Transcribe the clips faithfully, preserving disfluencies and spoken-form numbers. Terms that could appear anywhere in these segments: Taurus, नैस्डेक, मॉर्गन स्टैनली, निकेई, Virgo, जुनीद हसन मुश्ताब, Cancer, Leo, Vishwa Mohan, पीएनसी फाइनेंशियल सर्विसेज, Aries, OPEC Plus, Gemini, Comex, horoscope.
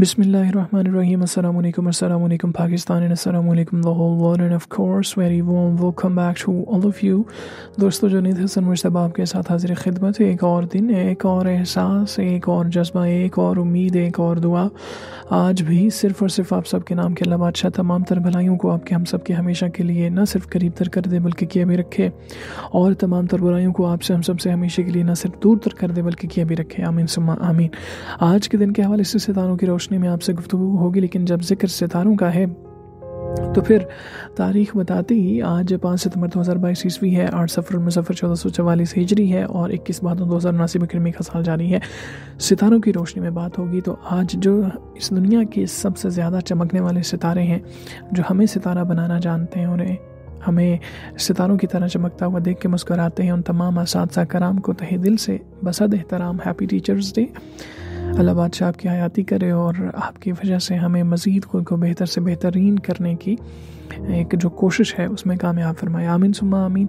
बिस्मिल्लाहिर्रहमानिर्रहीम अस्सलाम वालेकुम अस्सलाम वालेकुम पाकिस्तान एंड अस्सलाम वालेकुम the whole world and of course very warm welcome back to all of you दोस्तों। जुनीद हसन मुश्ताब आपके साथ हाजिर खिदमत। एक और दिन, एक और एहसास, एक और जज्बा, एक और उम्मीद, एक और दुआ। आज भी सिर्फ और सिर्फ आप सब के नाम के अलावा बादशाह तमाम तर भलाइयों को आपके हम सब के हमेशा के लिए न सिर्फ करीब तर कर दे बल्कि किया भी रखे, और तमाम तर बुराइयों को आपसे हम सब से हमेशा के लिए न सिर्फ दूर तर कर दे बल्कि किया भी रखे। आमीन सुम्मा आमीन। आज के दिन के हवाले से सितारों की रोशनी में आपसे गुफ्तगू होगी, लेकिन जब जिक्र सितारों का है तो फिर तारीख बताते ही आज पाँच सितंबर दो हज़ार बाईस ईस्वी है, आठ सफर मुजफ़र चौदह सौ चवालीस हिजरी है और इक्कीस भादों दो हज़ार उनासी बकरमी का साल जारी है। सितारों की रोशनी में बात होगी तो आज जो इस दुनिया के सबसे ज़्यादा चमकने वाले सितारे हैं, जो हमें सितारा बनाना जानते हैं, उन्हें हमें सितारों की तरह चमकता हुआ देख के मुस्कराते हैं, उन तमाम असातिज़ा कराम को तहे दिल से बसद एहतराम हैप्पी टीचर्स डे। अल्लाह बादशाह आपकी हयाती करे और आपकी वजह से हमें मज़ीद खुद को बेहतर से बेहतरीन करने की एक जो कोशिश है उसमें कामयाब फरमाए। आमीन सुम्मा आमीन।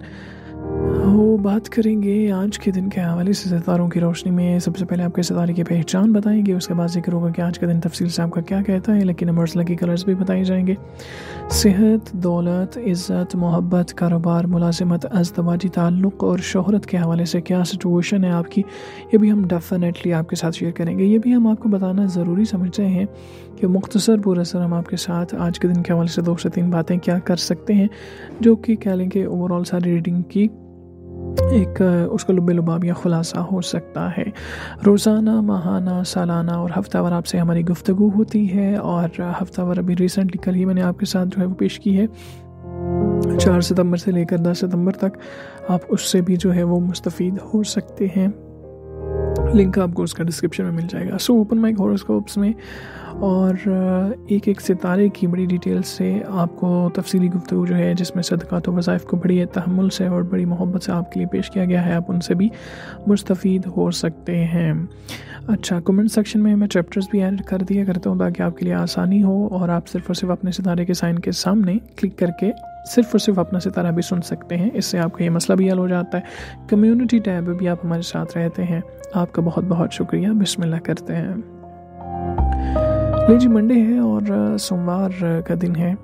वो बात करेंगे आज के दिन के हवाले से सितारों की रोशनी में। सबसे पहले आपके सितारे की पहचान बताएंगे, उसके बाद जिक्र होगा कि आज का दिन तफसील से आपका क्या कहता है, लेकिन नंबर्स लकी कलर्स भी बताए जाएंगे। सेहत, दौलत, इज़्ज़त, मोहब्बत, कारोबार, मुलाजिमत, अज़दवाजी, ताल्लुक़ और शोहरत के हवाले से क्या सिचुएशन है आपकी, ये भी हम डेफिनेटली आपके साथ शेयर करेंगे। ये भी हम आपको बताना ज़रूरी समझते हैं कि मुख्तसर पूरा सर हम आपके साथ आज के दिन के हवाले से दो से तीन बातें क्या कर सकते हैं, जो कि कह लें कि ओवरऑल सारी रीडिंग की एक उसका लुबे लुबाब या ख़ुलासा हो सकता है। रोज़ाना, माहाना, सालाना और हफ्तावार आपसे हमारी गुफ्तगू होती है, और हफ्तावार अभी रिसेंटली कल ही मैंने आपके साथ जो है वो पेश की है, चार सितंबर से लेकर दस सितंबर तक। आप उससे भी जो है वो मुस्तफ़ीद हो सकते हैं, लिंक आपको उसका डिस्क्रिप्शन में मिल जाएगा। सो ओपन माइक हॉरोस्कोप्स में और एक एक सितारे की बड़ी डिटेल से आपको तफसीली गुफ्तगू जो है, जिसमें सदक़ात व वज़ाइफ़ को बड़ी तहम्मुल से और बड़ी मोहब्बत से आपके लिए पेश किया गया है, आप उनसे भी मुस्तफ़ीद हो सकते हैं। अच्छा, कमेंट सेक्शन में मैं चैप्टर्स भी ऐड कर दिया करता हूँ ताकि आपके लिए आसानी हो और आप सिर्फ और सिर्फ अपने सितारे के साइन के सामने क्लिक करके सिर्फ और सिर्फ अपना सितारा भी सुन सकते हैं। इससे आपका ये मसला भी हल हो जाता है। कम्युनिटी टैब भी आप हमारे साथ रहते हैं, आपका बहुत बहुत शुक्रिया। बिस्मिल्लाह करते हैं। ले जी, मंडे है और सोमवार का दिन है,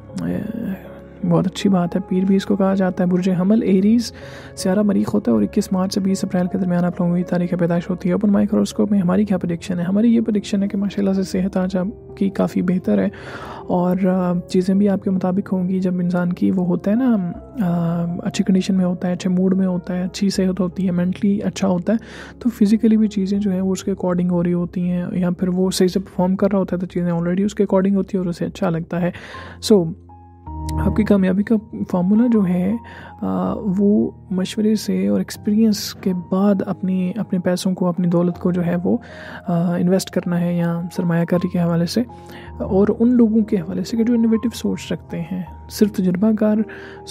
बहुत अच्छी बात है। पीर भी इसको कहा जाता है। बुर्ज हमल एरीज, स्यारा मरीख होता है और इक्कीस मार्च से बीस अप्रैल के दरमियान आप लोगों की तारीख पैदाइश होती है। ओपन माइक हॉरोस्कोप में हमारी क्या प्रेडिक्शन है? हमारी ये प्रेडिक्शन है कि माशाल्लाह से सेहत आज आपकी काफ़ी बेहतर है और चीज़ें भी आपके मुताबिक होंगी। जब इंसान की वो होता है ना, अच्छी कंडीशन में होता है, अच्छे मूड में होता है, अच्छी सेहत होती है, मेंटली अच्छा होता है, तो फिज़िकली भी चीज़ें जो है वो उसके अकॉर्डिंग हो रही होती हैं, या फिर वो सही से परफॉर्म कर रहा होता है तो चीज़ें ऑलरेडी उसके अकॉर्डिंग होती है और उसे अच्छा लगता है। सो आपकी कामयाबी का फार्मूला जो है आ, वो मशवरे से और एक्सपीरियंस के बाद अपनी अपने पैसों को, अपनी दौलत को जो है वो आ, इन्वेस्ट करना है, या सरमायाकारी के हवाले से और उन लोगों के हवाले से कि जो इनोवेटिव सोच रखते हैं। सिर्फ तजुर्बाकार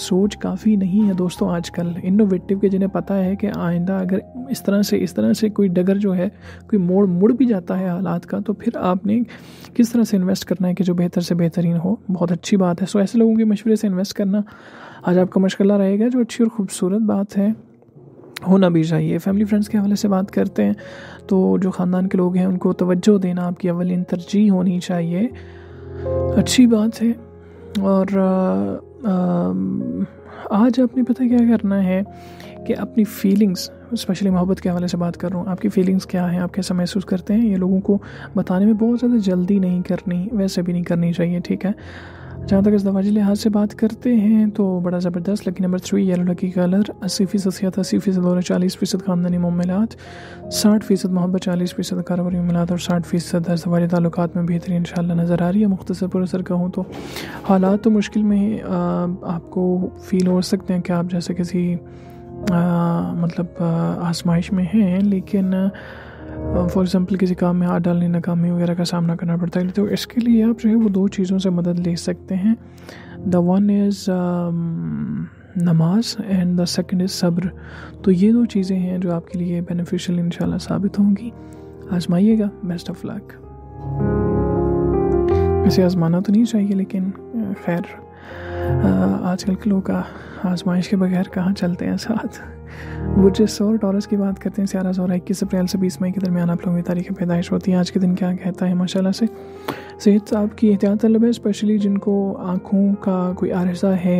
सोच काफ़ी नहीं है दोस्तों, आजकल इनोवेटिव के जिन्हें पता है कि आइंदा अगर इस तरह से इस तरह से कोई डगर जो है, कोई मोड़ मुड़ भी जाता है हालात का, तो फिर आपने किस तरह से इन्वेस्ट करना है कि जो बेहतर से बेहतरीन हो, बहुत अच्छी बात है। सो ऐसे लोगों के मशवरे से इन्वेस्ट करना आज आपका मशगला रहेगा, जो अच्छी और ख़ूबसूरत बात है, होना भी चाहिए। फैमिली फ्रेंड्स के हवाले से बात करते हैं तो जो ख़ानदान के लोग हैं उनको तवज्जो देना आपकी अवलिन तरजीह होनी चाहिए, अच्छी बात है। और आ, आ, आज आपने पता क्या करना है कि अपनी फीलिंग्स, स्पेशली मोहब्बत के हवाले से बात कर रहा हूँ, आपकी फीलिंग्स क्या हैं, आप कैसा महसूस करते हैं, ये लोगों को बताने में बहुत ज़्यादा जल्दी नहीं करनी, वैसे भी नहीं करनी चाहिए, ठीक है। जहाँ तक इस दवाजी लिहाज से बात करते हैं तो बड़ा ज़बरदस्त। Lucky number three, yellow lucky colour, अस्सी फ़ीसद सियात, अस्सी फ़ीसद और चालीस फ़ीसद खानदानी मामलात, साठ फ़ीसद मोहब्बत, चालीस फ़ीसद कारोबारी मामलात और साठ फ़ीसद हर ताल्लुकात में बेहतरी इंशाल्लाह नज़र आ रही है। मुख्तसर पर असर कहूँ तो हालात तो मुश्किल में आ, आपको फ़ील हो सकते हैं कि आप जैसे किसी आ, मतलब आजमाइश में हैं, लेकिन फॉर एग्ज़ाम्पल किसी काम में हाथ डालने, नाकामी वगैरह का सामना करना पड़ता है, तो इसके लिए आप जो है वो दो चीज़ों से मदद ले सकते हैं। द वन इज़ नमाज एंड द सेकंड इज़ सब्र। तो ये दो चीज़ें हैं जो आपके लिए बेनिफिशियल इंशाल्लाह साबित होंगी, आजमाइएगा। Best of luck. वैसे आजमाना तो नहीं चाहिए, लेकिन खैर आजकल के लोग आजमाइश के बगैर कहाँ चलते हैं साथ। बुर्ज सौर टॉरस की बात करते हैं। सियारा सौर इक्कीस अप्रैल से बीस मई के दरमियान आप लोगों की तारीख पैदाइश होती है। आज के दिन क्या कहता है? माशाल्लाह से सेहत आपकी एहतियात तलब है, स्पेशली जिनको आँखों का कोई आरसा है,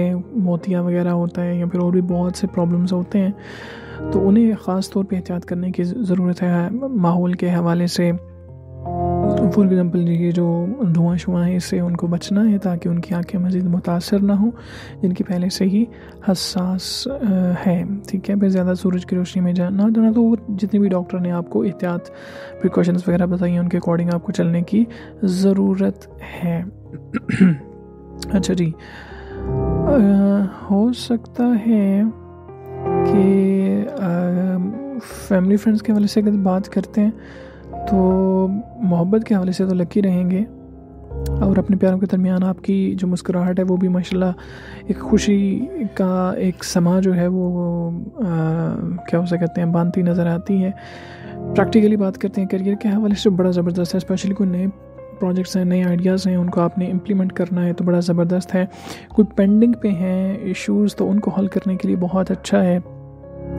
मोतिया वगैरह होता है या फिर और भी बहुत से प्रॉब्लम्स होते हैं, तो उन्हें ख़ास तौर पे एहतियात करने की ज़रूरत है माहौल के हवाले से। फॉर एग्ज़ाम्पल ये जो धुआं शुआँ है, इससे उनको बचना है ताकि उनकी आंखें मज़ीद मुतासर ना हो, जिनकी पहले से ही हसास है। ठीक है, फिर ज़्यादा सूरज की रोशनी में जाना जाना तो जितने भी डॉक्टर ने आपको एहतियात प्रिकॉशंस वगैरह बताई हैं, उनके अकॉर्डिंग आपको चलने की ज़रूरत है। अच्छा जी, हो सकता है कि फैमिली फ्रेंड्स के हवाले से अगर बात करते हैं तो मोहब्बत के हवाले से तो लकी रहेंगे, और अपने प्यारों के दरमियान आपकी जो मुस्कुराहट है वो भी माशाल्लाह एक खुशी का एक समा जो है वो आ, क्या उसे कहते हैं, बांधती नज़र आती है। प्रैक्टिकली बात करते हैं करियर के हवाले से, बड़ा ज़बरदस्त है, स्पेशली कोई नए प्रोजेक्ट्स हैं, नए आइडियाज़ हैं, उनको आपने इम्प्लीमेंट करना है तो बड़ा ज़बरदस्त है। कोई पेंडिंग पे हैं इशूज़ तो उनको हल करने के लिए बहुत अच्छा है,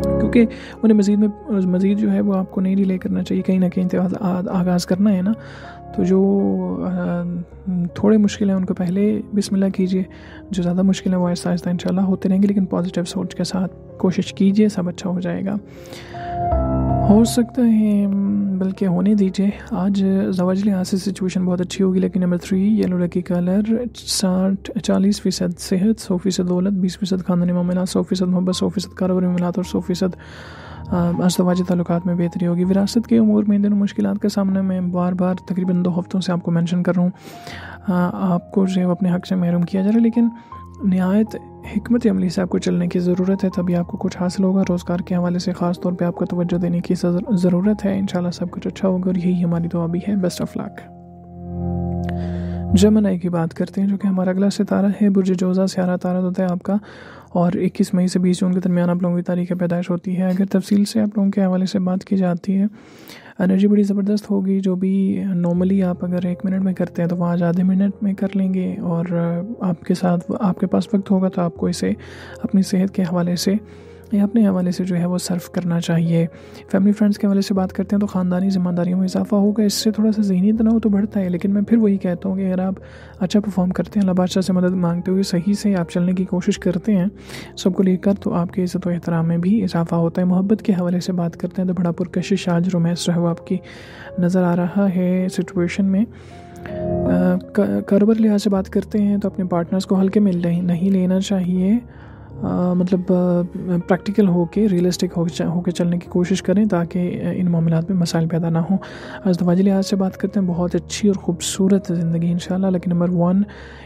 क्योंकि उन्हें मज़ीद में मज़ीद जो है वो आपको नहीं डिले करना चाहिए, कहीं ना कहीं आगाज़ करना है ना, तो जो थोड़े मुश्किल हैं उनको पहले बिस्मिल्लाह कीजिए, जो ज़्यादा मुश्किल है वो आहिस्ता आहिस्ता इंशाल्लाह होते रहेंगे, लेकिन पॉजिटिव सोच के साथ कोशिश कीजिए, सब अच्छा हो जाएगा। हो सकता है, बल्कि होने दीजिए, आज जवाजली हाथ से सिचुएशन बहुत अच्छी होगी। लेकिन number three, yellow lucky colour, साठ चालीस फ़ीसद सेहत, सौ फ़ीसद दौलत, बीस फ़ीसद खानदानी मामला, सौ फ़ीसद मोहब्बत, सौ फ़ीसद कारोबारी मामला और सौ फ़ीसद अज़दवाजी ताल्लुकात में बेहतरी होगी। विरासत के अमूर में इन दिनों मुश्किलात का सामना मैं बार बार तकरीबन दो हफ्तों से आपको मेंशन कर रहा हूँ, आपको जो अपने हक़ से महरूम किया जा रहा है, लेकिन निहायत हिकमत अमली से आपको चलने की ज़रूरत है, तभी आपको कुछ हासिल होगा। रोज़गार के हवाले से ख़ास तौर पे आपको तवज्जो देने की ज़रूरत है, इंशाल्लाह सब कुछ अच्छा होगा और यही हमारी दुआ भी है। Best of luck. जेमिनी की बात करते हैं, जो कि हमारा अगला सितारा है, बुर्ज जोज़ा से हरा तारा होता है आपका, और इक्कीस मई से बीस जून के दरमियान आप लोगों की तारीख़ पैदाइश होती है। अगर तफसील से आप लोगों के हवाले से बात की जाती है, एनर्जी बड़ी ज़बरदस्त होगी, जो भी नॉर्मली आप अगर एक मिनट में करते हैं तो वहाँ आधे मिनट में कर लेंगे, और आपके साथ आपके पास वक्त होगा तो आपको इसे अपनी सेहत के हवाले से या अपने हवाले से जो है वो सर्व करना चाहिए। फैमिली फ्रेंड्स के हवाले से बात करते हैं तो ख़ानदानी जिम्मेदारियों में इजाफा होगा, इससे थोड़ा सा जहनी तनाव तो बढ़ता है, लेकिन मैं फिर वही कहता हूँ कि अगर आप अच्छा परफॉर्म करते हैं, लबाशा से मदद मांगते हुए सही से आप चलने की कोशिश करते हैं सबको लेकर, तो आपके इज़्ज़त और एहतराम में भी इजाफा होता है। मोहब्बत के हवाले से बात करते हैं तो बड़ा पुरकशिश आज रोमांस रहा आपकी नज़र आ रहा है सिचुएशन में। कारोबार लिहाज से बात करते हैं तो अपने पार्टनर्स को हल्के में नहीं लेना चाहिए, आ, मतलब प्रैक्टिकल होके रियलिस्टिक होके हो चलने की कोशिश करें ताकि इन मामलात में मसाइल पैदा ना हो। अज़दवाजी लिहाज से बात करते हैं, बहुत अच्छी और ख़ूबसूरत ज़िंदगी इंशाल्लाह। लेकिन नंबर वन,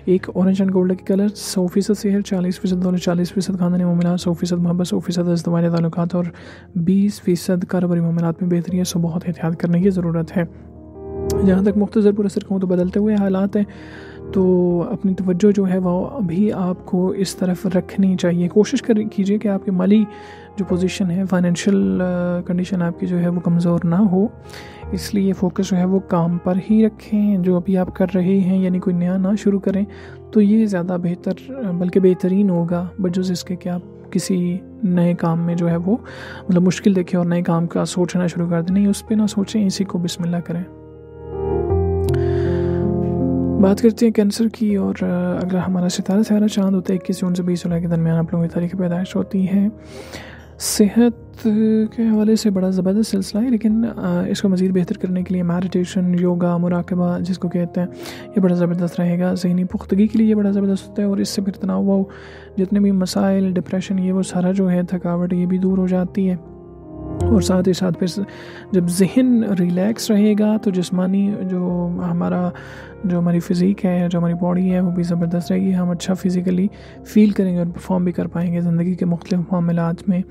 एक ऑरेंज एंड गोल्ड के कलर, सौ फ़ीसद सेहर, चालीस फ़ीसद दौलत, चालीस फ़ीसद खानदानी मामला, सौ फ़ीसद मोहब्बत, सौ फ़ीसद अज़दवाजी ताल्लुकात और बीस फ़ीसद कारोबारी मामलात में बेहतरी है, सो बहुत एहतियात करने की ज़रूरत है। जहाँ तक मुख्तसर पुरअसर कहूँ तो बदलते हुए हालात हैं, तो अपनी तवज्जो जो है वह अभी आपको इस तरफ रखनी चाहिए। कोशिश कर कीजिए कि आपकी माली जो पोजीशन है, फाइनेंशियल कंडीशन आपकी जो है वो कमज़ोर ना हो, इसलिए फोकस जो है वो काम पर ही रखें, जो अभी आप कर रहे हैं, यानी कोई नया ना शुरू करें तो ये ज़्यादा बेहतर बल्कि बेहतरीन होगा, बजूस इसके कि आप किसी नए काम में जो है वो मतलब मुश्किल देखें और नए काम का सोचना शुरू कर दें। नहीं, उस पर ना सोचें, इसी को बिस्मिल्लाह करें। बात करते हैं कैंसर की, और अगर हमारा सितारा सारा चाँद होता है, इक्कीस जून से बीस जुलाई के दरमियान आप लोगों की तारीख़ पैदाइश होती है। सेहत के हवाले से बड़ा ज़बरदस्त सिलसिला है, लेकिन इसको मज़ीद बेहतर करने के लिए मेडिटेशन, योगा, मुराकबा जिसको कहते हैं, ये बड़ा ज़बरदस्त रहेगा। जहनी पुख्तगी के लिए ये बड़ा ज़बरदस्त होता है, और इससे फिर तनाव व जितने भी मसाइल, डिप्रेशन, ये वो सारा जो है, थकावट, ये भी दूर हो जाती है। और साथ ही साथ फिर जब जहन रिलैक्स रहेगा तो जिस्मानी जो हमारा जो हमारी फ़िज़ीक है, जो हमारी बॉडी है, वो भी ज़बरदस्त रहेगी, हम अच्छा फ़िज़िकली फ़ील करेंगे और परफॉर्म भी कर पाएंगे ज़िंदगी के मुख्तलिफ मामलात में।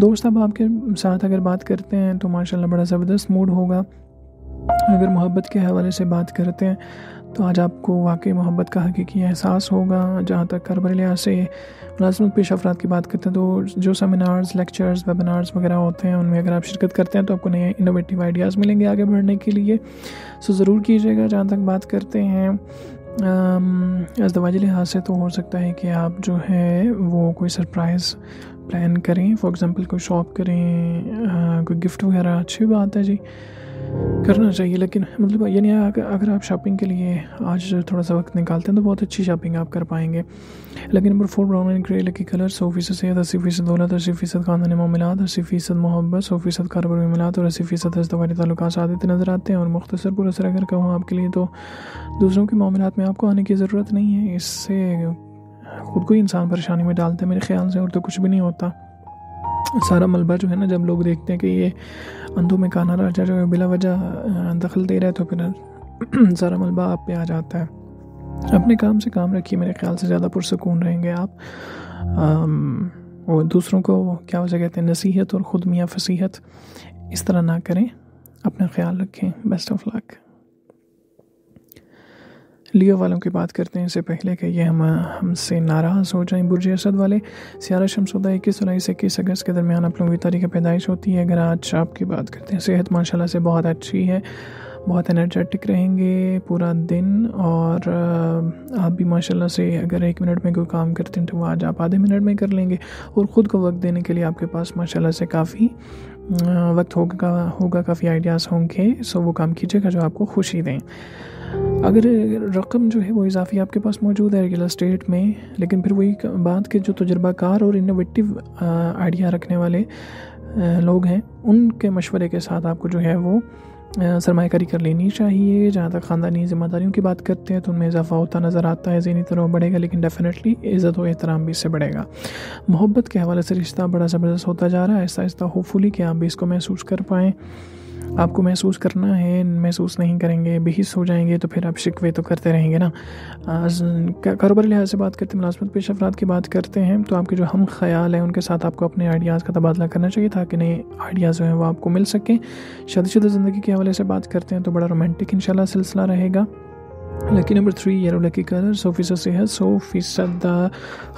दोस्त अब आपके साथ अगर बात करते हैं तो माशाल्लाह बड़ा ज़बरदस्त मूड होगा। अगर मोहब्बत के हवाले से बात करते हैं तो आज आपको वाकई मोहब्बत का हकीकी एहसास होगा। जहाँ तक कारोबारी लिहाज से मुलाजमत पेश अफराद की बात करते हैं तो जो सेमिनार्स, लेक्चर्स, वेबिनार्स वगैरह होते हैं, उनमें अगर आप शिरकत करते हैं तो आपको नए इनोवेटिव आइडियाज़ मिलेंगे आगे बढ़ने के लिए, सो ज़रूर कीजिएगा। जहाँ तक बात करते हैं अज़दवाजी लिहाज से तो हो सकता है कि आप जो है वो कोई सरप्राइज़ प्लान करें, फॉर एग्ज़ाम्पल कोई शॉप करें, कोई गिफ्ट वगैरह, अच्छी बात है जी। करना चाहिए। लेकिन मतलब यानी अगर आप शॉपिंग के लिए आज थोड़ा सा वक्त निकालते हैं तो बहुत अच्छी शॉपिंग आप कर पाएंगे। लेकिन number four, brown and grey lucky colour. सौ फीसद सेहत, अस्सी फीसद दौलत, अस्सी फीसद खानदानी मामलात, अस्सी फीसद मोहब्बत, सौ फीसद कारोबारी मामलात और अस्सी फीसद रिश्तेदारी ताल्लुक आते नज़र आते हैं। और मुख्तसर पुर असर अगर कहूँ आपके लिए तो दूसरों के मामलात में आपको आने की ज़रूरत नहीं है, इससे खुद को ही इंसान परेशानी में डालता है मेरे ख्याल से, और तो कुछ भी नहीं होता। सारा मलबा जो है ना, जब लोग देखते हैं कि ये अंधों में काना राजा जो है बिला वजह दखल दे रहा है तो फिर सारा मलबा आप पे आ जाता है। अपने काम से काम रखिए, मेरे ख्याल से ज़्यादा पुरसकून रहेंगे आप। आम, और दूसरों को क्या वजह कहते हैं, नसीहत और ख़ुद मियाँ फसीहत, इस तरह ना करें, अपना ख्याल रखें। Best of luck. लियो वालों की बात करते हैं, इससे पहले कि ये हम हमसे नाराज़ हो जाएं। बुर्ज असद वाले, सियारा शमसुदा इक्कीस जुलाई से इक्कीस अगस्त के दरमियान आप लोगों की तारीख़ पैदाइश होती है। अगर आज आपकी बात करते हैं, सेहत माशाल्लाह से बहुत अच्छी है, बहुत एनर्जेटिक रहेंगे पूरा दिन। और आप भी माशाल्लाह से अगर एक मिनट में कोई काम करते हैं तो आज आप आधे मिनट में कर लेंगे, और ख़ुद को वक्त देने के लिए आपके पास माशाल्लाह से काफ़ी वक्त होगा होगा काफ़ी आइडियाज़ होंगे। सो वो काम कीजिएगा जो आपको खुशी दें। अगर रकम जो है वो इजाफी आपके पास मौजूद है रियल एस्टेट में, लेकिन फिर वही बात कि जो तजुर्बाकार और इनोवेटिव आइडिया रखने वाले लोग हैं उनके मशवरे के साथ आपको जो है वो सरमायाकारी कर लेनी चाहिए। जहाँ तक ख़ानदानी जिम्मेदारियों की बात करते हैं तो उनमें इजाफा होता नज़र आता है, ज़हनी तनाव बढ़ेगा, लेकिन डेफिनेटली इज़्ज़त और एहतराम भी इससे बढ़ेगा। मोहब्बत के हवाले से रिश्ता बड़ा ज़बरदस्त होता जा रहा है आहिस्ता आहिस्ता। होपफुली कि आप भी इसको महसूस कर पाएँ। आपको महसूस करना है, महसूस नहीं करेंगे बेहिस हो जाएंगे तो फिर आप शिकवे तो करते रहेंगे ना। कारोबारी लिहाज से बात करते हैं, मुलाजमत पेश अफराद की बात करते हैं तो आपके जो हम ख्याल हैं उनके साथ आपको अपने आइडियाज़ का तबादला करना चाहिए ताकि नए आइडियाज़ जो हैं वो आपको मिल सकें। शादीशुदा ज़िंदगी के हवाले से बात करते हैं तो बड़ा रोमांटिक इंशाल्लाह सिलसिला रहेगा। Lucky number three, yellow lucky colour. सौ फीसद सेहत, सौ फीसद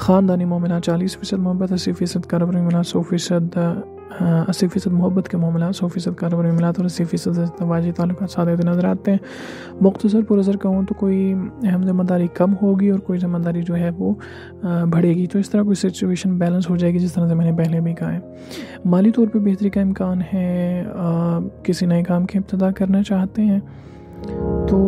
ख़ानदानी मामला, चालीस फीसद मोहब्बत, अस्सी फीसद कारोबारी मामला, सौ फीसद अस्सी फीसद मोहब्बत के मामला, सौ फीसद कारोबारी मामला और अस्सी फीसद वाजी ताल्लुक सादे नज़र आते हैं। मुख्तसर पुरसर कहूँ तो कोई अहम जिम्मेदारी कम होगी और कोई जिम्मेदारी जो है वो बढ़ेगी, तो इस तरह कोई सिचुएशन बैलेंस हो जाएगी जिस तरह से मैंने पहले भी कहा है। माली तौर पर बेहतरी का इम्कान है। आप किसी नए काम की इब्तदा करना चाहते हैं तो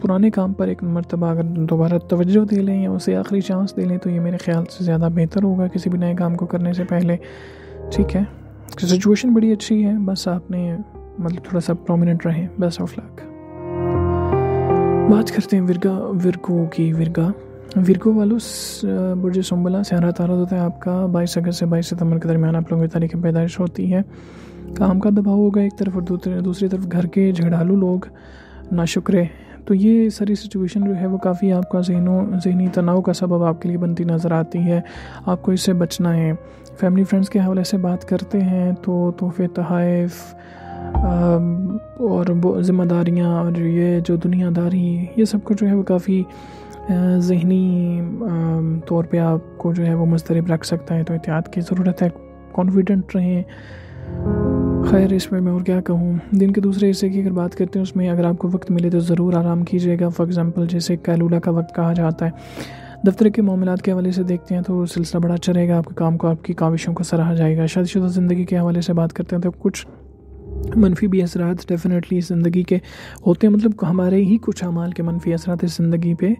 पुराने काम पर एक मरतबा अगर दोबारा तवज्जो दे लें या उसे आखिरी चांस दे लें तो ये मेरे ख्याल से ज़्यादा बेहतर होगा किसी भी नए काम को करने से पहले। ठीक है, सिचुएशन बड़ी अच्छी है, बस आपने मतलब थोड़ा सा प्रोमिनेंट रहें। Best of luck. बात करते हैं विर्गा विर्गो की। विर्गा विर्गो वालों, बुर्ज सुंबला, सियारा तारा होता है आपका। बाईस अगस्त से बाईस सितंबर के दरमियान आप लोगों की तारीख़ पैदाइश होती है। काम का दबाव होगा एक तरफ और दूसरे दूसरी तरफ घर के झगड़ालू लोग नाशुक्रे, तो ये सारी सिचुएशन जो है वो काफ़ी आपका जहनो जहनी तनाव का सबब आपके लिए बनती नज़र आती है, आपको इससे बचना है। फैमिली फ्रेंड्स के हवाले से बात करते हैं तो तोहफे तोहफ़ और जिम्मेदारियां और ये जो दुनियादारी ये सब कुछ जो है वो काफ़ी जहनी तौर पे आपको जो है वो मुस्तरब रख सकता है, तो एहतियात की ज़रूरत है। कॉन्फिडेंट रहें। खैर, इसमें मैं और क्या कहूँ। दिन के दूसरे हिस्से की अगर बात करते हैं उसमें अगर आपको वक्त मिले तो ज़रूर आराम कीजिएगा। फॉर एग्ज़ाम्पल जैसे कैलूला का वक्त कहा जाता है। दफ्तर के मामलात के हवाले से देखते हैं तो सिलसिला बड़ा अच्छा रहेगा, आपके काम को आपकी काविशों को सराहा जाएगा। शादीशुदा ज़िंदगी के हवाले से बात करते हैं तो कुछ मनफी भी असरात डेफिनेटली ज़िंदगी के होते हैं, मतलब हमारे ही कुछ अमाल के मनफी असरात इस ज़िंदगी पे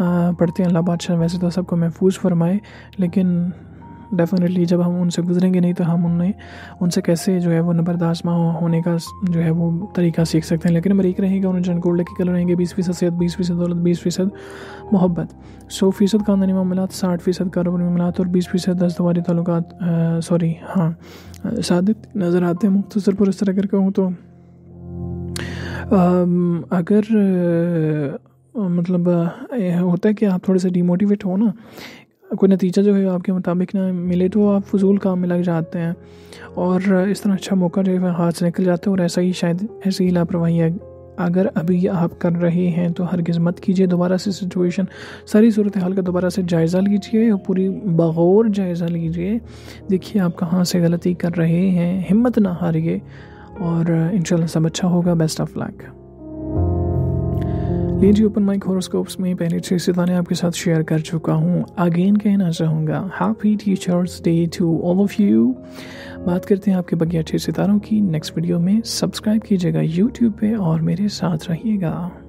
पड़ते हैं। अल्लाह बादशाह वैसे तो सबको महफूज फरमाए, लेकिन डेफिनेटली जब हम उनसे गुजरेंगे नहीं तो हम उन्हें उनसे कैसे जो है वो बर्दाश्त होने का जो है वो तरीका सीख सकते हैं। लेकिन नंबर एक रहेगा उन्हें जन गोल्ड के कलर रहेंगे, बीस फीसद सेहत, बीस फीसद दौलत, बीस फीसद मोहब्बत, सौ फीसद खानदानी मामलात, साठ फीसद कारोबारी मामलात और बीस फीसद दस्तवारी ताल्लुकात सॉरी हाँ सादित नज़र आते हैं। मुख्तसर पर असर अगर कहूँ तो अगर मतलब होता है कि आप थोड़े से डीमोटिवेट हो ना, कोई नतीजा जो है आपके मुताबिक ना मिले तो आप फजूल काम में लग जाते हैं और इस तरह अच्छा मौका जो है हाथ से निकल जाता है। और ऐसा ही शायद ऐसी ही लापरवाही अगर अभी आप कर रहे हैं तो हरगिज़ मत कीजिए। दोबारा से सिचुएशन सारी सूरत हाल का दोबारा से जायज़ा लीजिए और पूरी बगौर जायज़ा लीजिए, देखिए आप कहाँ से गलती कर रहे हैं। हिम्मत ना हारिए और इंशाल्लाह सब अच्छा होगा। Best of luck. ये जी ओपन माइक हॉरोस्कोप्स में पहले छह सितारे आपके साथ शेयर कर चुका हूँ। अगेन कहना चाहूँगा happy teachers day to all of you. बात करते हैं आपके बगिया छह सितारों की नेक्स्ट वीडियो में। सब्सक्राइब कीजिएगा यूट्यूब पे और मेरे साथ रहिएगा।